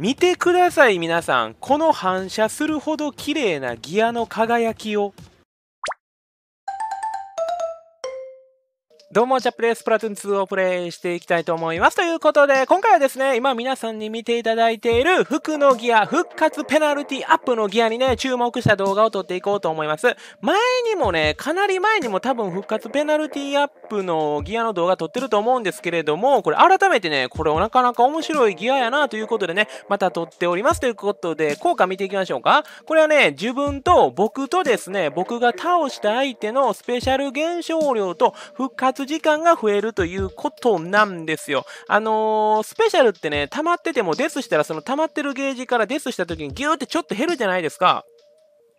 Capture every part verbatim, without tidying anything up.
見てください皆さん、この反射するほど綺麗なギアの輝きを。どうも、チャップです。スプラトゥーンツーをプレイしていきたいと思います。ということで、今回はですね、今皆さんに見ていただいている服のギア、復活ペナルティアップのギアにね、注目した動画を撮っていこうと思います。前にもね、かなり前にも多分復活ペナルティアップのギアの動画撮ってると思うんですけれども、これ改めてね、これなかなか面白いギアやなということでね、また撮っております。ということで、効果見ていきましょうか。これはね、自分と僕とですね、僕が倒した相手のスペシャル減少量と復活時間が増えるということなんですよ。あのー、スペシャルってね、溜まっててもデスしたら、その溜まってるゲージからデスした時にギューってちょっと減るじゃないですか。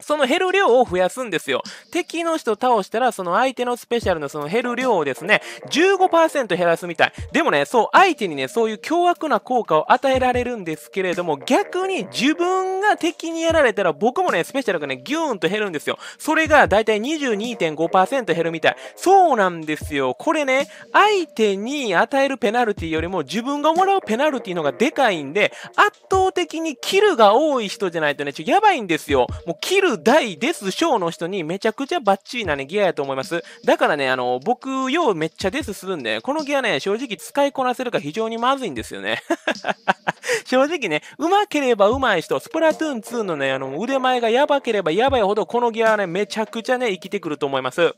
その減る量を増やすんですよ。敵の人倒したら、その相手のスペシャルのその減る量をですね、じゅうごパーセント 減らすみたい。でもね、そう、相手にね、そういう凶悪な効果を与えられるんですけれども、逆に自分が敵にやられたら、僕もね、スペシャルがね、ギューンと減るんですよ。それがだいたい にじゅうにてんごパーセント 減るみたい。そうなんですよ。これね、相手に与えるペナルティよりも、自分がもらうペナルティのがでかいんで、圧倒的にキルが多い人じゃないとね、ちょっとやばいんですよ。もうキル大デス賞の人にめちゃくちゃバッチリなね、ギアやと思います。だからね、あの、僕、ようめっちゃデスするんで、このギアね、正直使いこなせるか非常にまずいんですよね。正直ね、上手ければ上手い人、スプラトゥーンツーのね、あの、腕前がやばければやばいほど、このギアはね、めちゃくちゃね、生きてくると思います。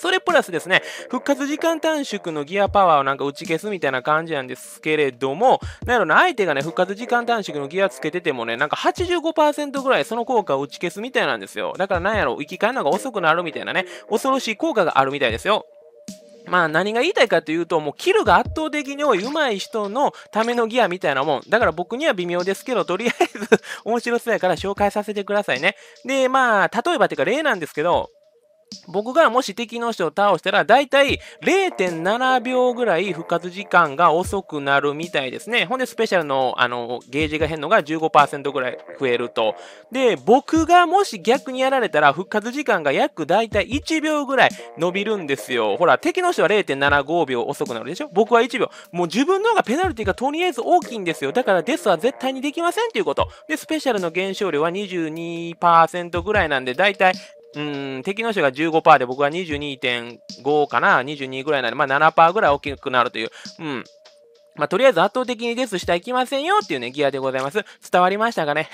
それプラスですね、復活時間短縮のギアパワーをなんか打ち消すみたいな感じなんですけれども、なんやろな、相手がね、復活時間短縮のギアつけててもね、なんか はちじゅうごパーセント ぐらいその効果を打ち消すみたいなんですよ。だからなんやろ、生き返るのが遅くなるみたいなね、恐ろしい効果があるみたいですよ。まあ何が言いたいかというと、もうキルが圧倒的に多い上手い人のためのギアみたいなもん。だから僕には微妙ですけど、とりあえず面白そうやから紹介させてくださいね。で、まあ、例えばてか例なんですけど、僕がもし敵の人を倒したら、だいたい れいてんななびょうぐらい復活時間が遅くなるみたいですね。ほんで、スペシャルの、あの、ゲージが減るのが じゅうごパーセント ぐらい増えると。で、僕がもし逆にやられたら、復活時間が約だいたいいちびょうぐらい伸びるんですよ。ほら、敵の人は れいてんななごびょう遅くなるでしょ？僕はいちびょう。もう自分の方がペナルティがとりあえず大きいんですよ。だからデスは絶対にできませんということ。で、スペシャルの減少量は にじゅうにパーセント ぐらいなんで、だいたい、うーん、敵の人が じゅうごパーセント で僕は にじゅうにてんご かな、にじゅうにぐらいなんで、まあ ななパーセント ぐらい大きくなるという。うん。まあとりあえず圧倒的にデスしてはいきませんよっていうね、ギアでございます。伝わりましたかね？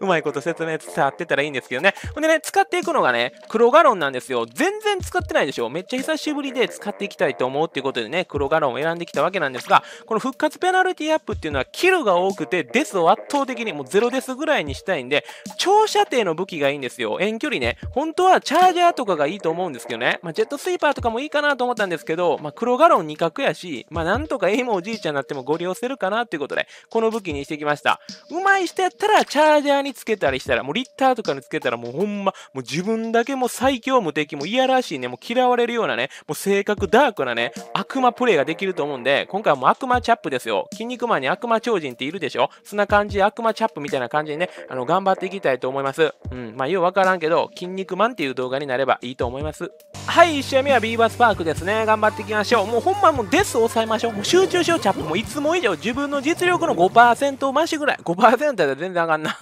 うまいこと説明伝わってたらいいんですけどね。ほんでね、使っていくのがね、黒ガロンなんですよ。全然使ってないでしょ。めっちゃ久しぶりで使っていきたいと思うっていうことでね、黒ガロンを選んできたわけなんですが、この復活ペナルティアップっていうのは、キルが多くて、デスを圧倒的に、もうゼロデスぐらいにしたいんで、長射程の武器がいいんですよ。遠距離ね。本当はチャージャーとかがいいと思うんですけどね。まあ、ジェットスイーパーとかもいいかなと思ったんですけど、まあ、黒ガロンに角やし、まあ、なんとかエイムおじいちゃんになってもご利用せるかなっていうことで、この武器にしてきました。上手い人やったら、チャージャーにつけたりしたら、もうリッターとかにつけたら、もうほんま、もう自分だけもう最強無敵、もういやらしいね、もう嫌われるようなね、もう性格ダークなね、悪魔プレイができると思うんで、今回はもう悪魔チャップですよ。筋肉マンに悪魔超人っているでしょ？そんな感じで悪魔チャップみたいな感じでね、あの、頑張っていきたいと思います。うん、まあようわからんけど、筋肉マンっていう動画になればいいと思います。はい、いっしあいめはビーバースパークですね。頑張っていきましょう。もうほんまもうデス抑えましょう。もう集中しよう、チャップ。もういつも以上、自分の実力の ごパーセント 増しぐらい。ごパーセント だと全然上がんな。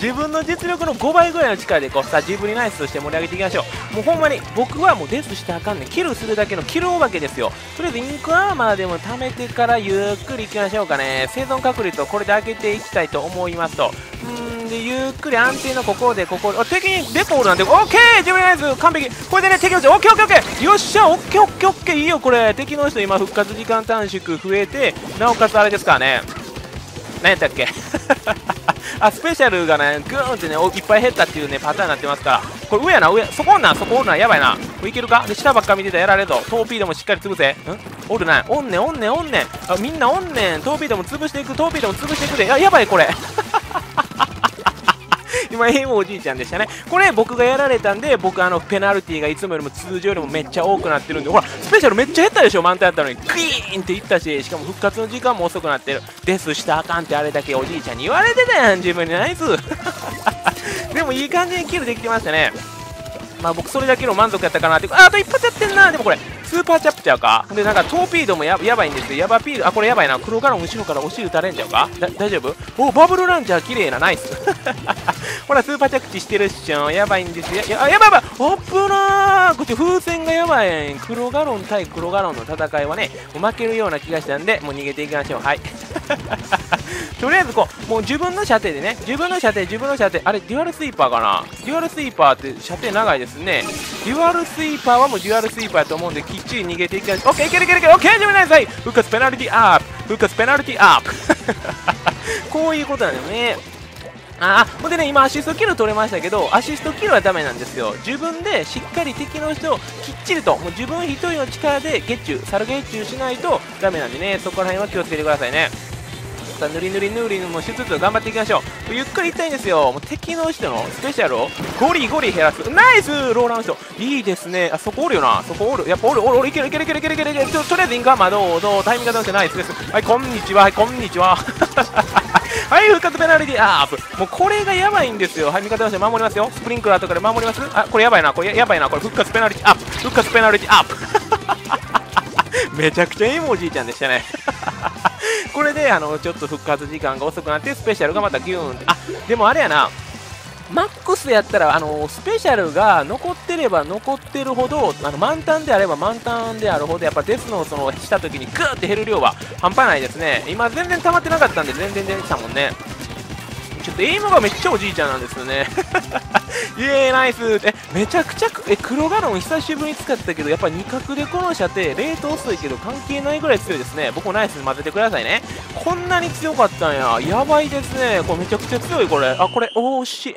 自分の実力のごばいぐらいの力でこうさジブリナイスとして盛り上げていきましょう。もうほんまに僕はもうデスしてあかんねん。キルするだけのキルお化けですよ。とりあえずインクアーマーでも貯めてからゆっくりいきましょうかね。生存確率をこれで上げていきたいと思いますと。でゆっくり安定のここでここで敵にデコールなんでオッケー、ジブリナイス完璧。これでね敵の人オッケーオッケーオッケー、よっしゃオッケーオッケーオッケー、いいよ。これ敵の人今復活時間短縮増えて、なおかつあれですからね、何やったっけあ、スペシャルがね、グーンってね、いっぱい減ったっていうね、パターンになってますから。これ上やな、上、そこおんな、そこおんな、やばいな。いけるかで、下ばっか見てたらやられるぞ。トーピードもしっかり潰せ。んおるな、おんねん、おんねん、おんねん。あ、みんなおんねん。トーピードも潰していく、トーピードも潰していくで。あ、やばい、これ。今、エイムおじいちゃんでしたね。これ、僕がやられたんで、僕、あの、ペナルティがいつもよりも通常よりもめっちゃ多くなってるんで、ほら、スペシャルめっちゃ減ったでしょ、満タンやったのに。クイーンっていったし、しかも復活の時間も遅くなってる。デスしたあかんってあれだけおじいちゃんに言われてたやん、自分にナイス。でも、いい感じにキルできてましたね。まあ、僕、それだけの満足やったかなって。あ、あと一発やってんな。でもこれ。スーパーチャプチャーか。で、なんかトーピードも や, やばいんですよ。ヤバピード、あ、これやばいな。黒ガロン後ろからお尻打たれんじゃうか。だ、大丈夫？お、バブルランチャー綺麗な、ナイス。ほら、スーパー着地してるっしょ。やばいんですよ。や、やばいやばい。おっぷなー。こっち風船がやばい。黒ガロン対黒ガロンの戦いはね、もう負けるような気がしたんで、もう逃げていきましょう。はい。とりあえずこう、もう自分の射程でね、自分の射程、自分の射程、あれ、デュアルスイーパーかな。デュアルスイーパーって射程長いですね。デュアルスイーパーはもうデュアルスイーパーやと思うんで、きっちり逃げていきましょう。オッケー、いけるいけるいける、オッケー、自分なさい。復活ペナルティアップ、復活ペナルティアップ。こういうことなんだよね。ああ、ほんでね、今アシストキル取れましたけど、アシストキルはダメなんですよ。自分でしっかり敵の人をきっちりと、もう自分一人の力で月中、猿月中しないとダメなんでね、そこら辺は気をつけてくださいね。さあ、ぬりぬりぬりもしつつ頑張っていきましょう。ゆっくりいきたいんですよ。もう敵の人のスペシャルをゴリゴリ減らす。ナイスローランドいいですね。あ、そこおるよな。そこおる。やっぱおる、おる、おる、いけるいけるいけるいけるいけるいける。とりあえずインカーマどうどうタイミングがどうしてナイスです。はい、こんにちは。はい、こんにちは。はい、復活ペナルティアップ。もうこれがやばいんですよ。はい、味方同士で守りますよ。スプリンクラーとかで守ります。あ、これやばいな。これ や, やばいな。これ復活ペナルティアップ。復活ペナルティアップ。めちゃくちゃいいおじいちゃんでしたね。これで、あの、ちょっと復活時間が遅くなって、スペシャルがまたギューンって。あ、でもあれやな。マックスやったら、あのー、スペシャルが残ってれば残ってるほど、あの満タンであれば満タンであるほど、やっぱデスのそのした時にグーって減る量は半端ないですね。今全然溜まってなかったんで全然出てきたもんね。ちょっとエイムがめっちゃおじいちゃんなんですよね。イエーイ、ナイス。え、めちゃくちゃ、え、黒ガロン久しぶりに使ったけど、やっぱりに角でこの射程、レート遅いけど関係ないぐらい強いですね。僕もナイスに混ぜてくださいね。こんなに強かったんや。やばいですね。これめちゃくちゃ強い、これ。あ、これ、おー、惜しい。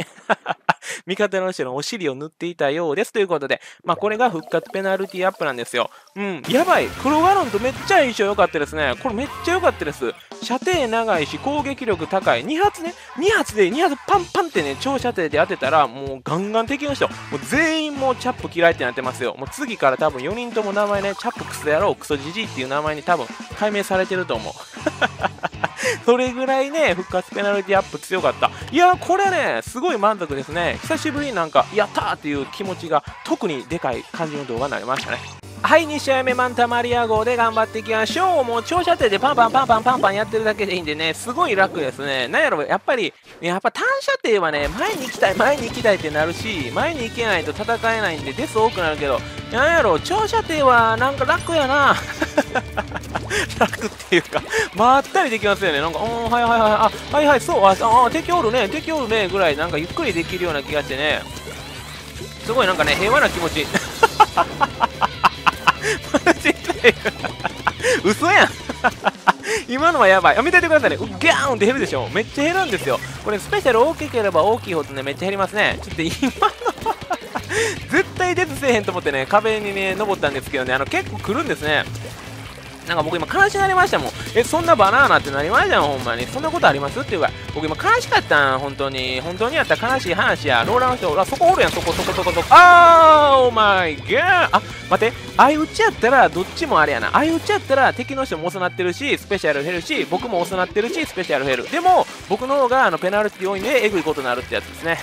味方の人のお尻を塗っていたようです。ということで、まあ、これが復活ペナルティアップなんですよ。うん、やばい。黒ガロンとめっちゃ印象良かったですね。これめっちゃ良かったです。射程長いし、攻撃力高い。に発ね。に発で、に発パンパンってね、超射程で当てたら、もうガンガン敵の人、もう全員もうチャップ嫌いってなってますよ。もう次から多分よにんとも名前ね、チャップクソ野郎、クソジジイっていう名前に多分解明されてると思う。それぐらいね、復活ペナルティアップ強かった。いやー、これね、すごい満足ですね。久しぶりになんか、やったーっていう気持ちが特にでかい感じの動画になりましたね。はい、に試合目マンタマリア号で頑張っていきましょう。もう長射程でパンパンパンパンパンパンやってるだけでいいんでね、すごい楽ですね。なんやろ、やっぱり、やっぱ短射程はね、前に行きたい、前に行きたいってなるし、前に行けないと戦えないんでデス多くなるけど、なんやろ、長射程はなんか楽やな。楽っていうか、まったりできますよね。なんか、おー、はいはいはい、あ、はいはい、そう、あ、あ、敵おるね、敵おるね、ぐらい、なんかゆっくりできるような気がしてね、すごいなんかね、平和な気持ち。マジで嘘やん今のはやばい。あ、見ててくださいね。ギャーンって減るでしょ。めっちゃ減るんですよ。これスペシャル大きければ大きいほどね、めっちゃ減りますね。ちょっと今のは絶対デスせえへんと思ってね、壁にね、登ったんですけどね、あの結構来るんですね。なんか僕今悲しくなりましたもん。え、そんなバナナってなりましたもん、ほんまに。そんなことありますっていうか、僕今悲しかったん、本当に。本当にやったら悲しい話や。ローラーの人、あ、そこおるやん、そこそこそこそこ。あー、オーマイガー。あ、待って。相打ちやったら、どっちもあれやな。相打ちやったら、敵の人も遅なってるし、スペシャル減るし、僕も遅なってるし、スペシャル減る。でも、僕の方があのペナルティ多いんで、えぐいことになるってやつですね。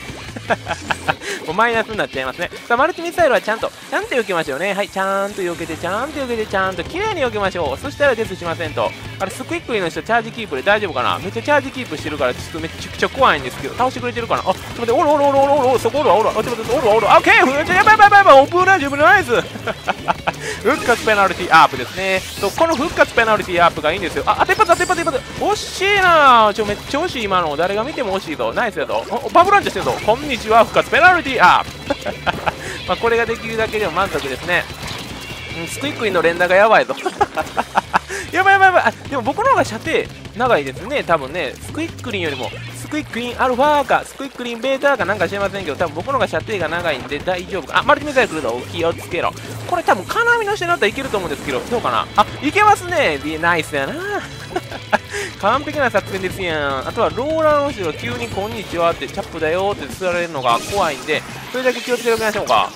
もうマイナスになっちゃいますね。さあ、マルチミサイルはちゃんと、ちゃんと避けましょうね。はい、ちゃんと避けて、ちゃんと避けて、ちゃんと綺麗に避けましょう。そしたらデスしませんと。あれスクイックリの人チャージキープで大丈夫かな。めっちゃチャージキープしてるからちょっとめちゃくちゃ怖いんですけど、倒してくれてるかな。あ、ちょっと待って、おるおるおるおるおる、そこおるわおるわ、あ、ちょっと待って、おるわおるわ、オッケー、やばいやばいやばいやばい、オブラジブナイス。復活ペナルティアップですね。そう、この復活ペナルティアップがいいんですよ。あ、当てっぱ当てっぱ当てっぱ、惜しいな。ちょ、めっちゃ惜しい今の。誰が見ても惜しいぞ。ナイスやぞ。お、バブランチしてるぞ。こんにちは、復活ペナルティアップ。まあこれができるだけでも満足ですね。うん、スクイックインの連打がやばいぞ。やばいやばいやばい。でも僕の方が射程長いですね。多分ね、スクイックリンよりも、スクイックリンアルファか、スクイックリンベータかなんか知りませんけど、多分僕の方が射程が長いんで大丈夫か。あ、マルチミサイル来るぞ。気をつけろ。これ多分、金網の下になったらいけると思うんですけど、どうかな。あ、いけますね。ナイスやな。完璧な作戦ですやん。あとはローラーの後ろ、急にこんにちはって、チャップだよって釣られるのが怖いんで、それだけ気をつけておきましょうか。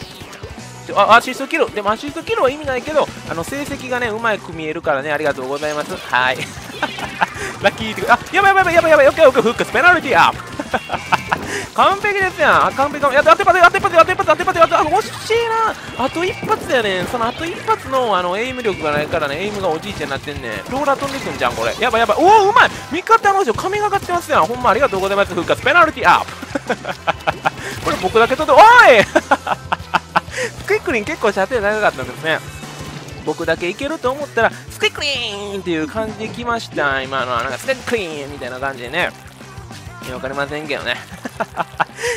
あ、アシストキル。でもアシストキルは意味ないけど、あの成績がね、うまく見えるからね、ありがとうございます。はい。ラッキーって、あ、やばいやばいやばいやばい、オッケーオッケー、フックスペナルティアップ。完璧ですやん。完璧完璧。あと一発、あと一発、あと一発、あと一発、あと一発、惜しいな。あと一発だよね。そのあと一発のあのエイム力がないからね、エイムがおじいちゃんになってんね。ローラー飛んでくんじゃん、これ。やばいやばい。おお、うまい。味方の人、神がかってますやん。ほんまありがとうございます。復活、ペナルティーアップ。これ僕だけ取って、おいクイックリン結構射程長かったんですね。僕だけいけると思ったら、スクイックリーンっていう感じで来ました。今のはなんかスクイックリーンみたいな感じでね。いや、わかりませんけどね。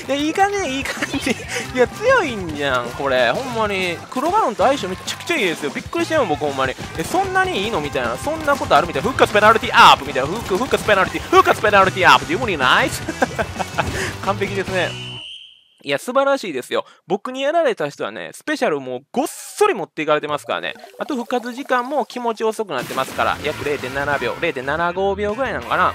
いや、いい感じ、いい感じ。いや、強いんじゃん、これ。ほんまに。黒バロンと相性めちゃくちゃいいですよ。びっくりしたよ、僕ほんまに。え、そんなにいいのみたいな。そんなことあるみたいな。復活ペナルティアップみたいな。復活ペナルティ、復活ペナルティアップっていうものにナイス。完璧ですね。いや、素晴らしいですよ。僕にやられた人はね、スペシャルもうごっそり持っていかれてますからね。あと、復活時間も気持ち遅くなってますから、約 れいてんななびょう、れいてんななごびょうぐらいなのかな。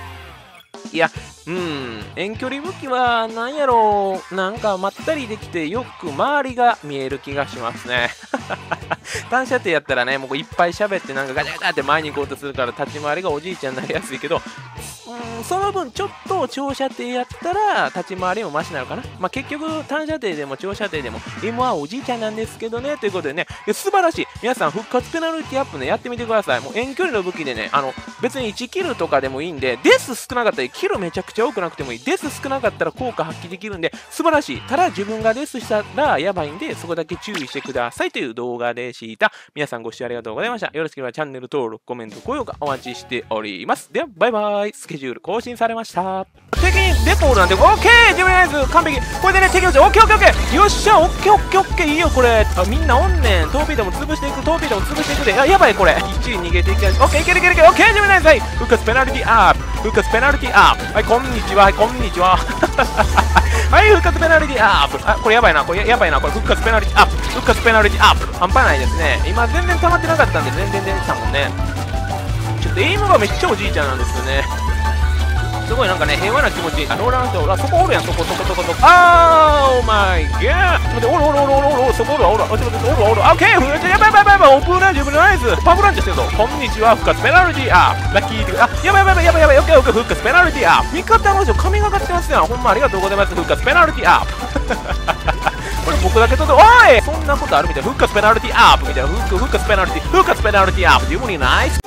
いや、うん、遠距離武器はなんやろう、なんかまったりできて、よく周りが見える気がしますね。単射程やったらね、もういっぱい喋って、なんかガチャガチャって前に行こうとするから、立ち回りがおじいちゃんになりやすいけど、うん、その分ちょっと長射程やったら立ち回りもマシなのかな。まあ、結局短射程でも長射程でも エムワン はおじいちゃんなんですけどね、ということでね、いや素晴らしい。皆さん復活ペナルティアップね、やってみてください。もう遠距離の武器でね、あの別にいちキルとかでもいいんで、デス少なかったりキルめちゃくちゃ多くなくてもいい、デス少なかったら効果発揮できるんで素晴らしい。ただ自分がデスしたらやばいんで、そこだけ注意してくださいという動画でした。皆さんご視聴ありがとうございました。よろしければチャンネル登録、コメント、高評価お待ちしております。ではバイバイ。スケジュール更新されました。敵にデポールなんてオッケー、ディフェンス完璧。これでね、敵のオッケーオッケーオッケー。よっしゃ、オッケーオッケーオッケー、いいよこれ。あ、みんなおんねん。トーピードも潰していく、トーピードも潰していくで。あ、やばいこれ。一位逃げていきたい。オッケーいけるいけるいける。オッケー、ディフェンス。はい。復活ペナルティアップ。復活ペナルティアップ。はい、こんにちは。はい、こんにちは。はい、復活ペナルティアップ。あ、これやばいな。これやばいな。これ復活ペナルティアップ。復活ペナルティアップ。半端ないですね。今全然溜まってなかったんで、全然出てたもんね。ちょっとエイムがめっちゃおじいちゃんなんですよね。すごいなんかね、平和な気持ち。あ、ローランっておら、そこおるやん、そこそこそこそこ。あー、オーマイガー。おるおるおるおるおる、そこおるおるおるおるおる。オッケー、ふやばいやばいやばい、オープンランジュブナイス。パブランジュしてるぞ。こんにちは、復活ペナルティーアー。ラッキー。あ、やばいやばいやばいやばい、オッケーオッケー、復活ペナルティーアー。味方の人、神がかってますやん。ほんまありがとうございます。復活ペナルティーアー。これ僕だけ取って、おいそんなことあるみたいな。復活ペナルティーアープみたいな。復活ペナルティー、復活ペナルティーアープっていうものにナイス。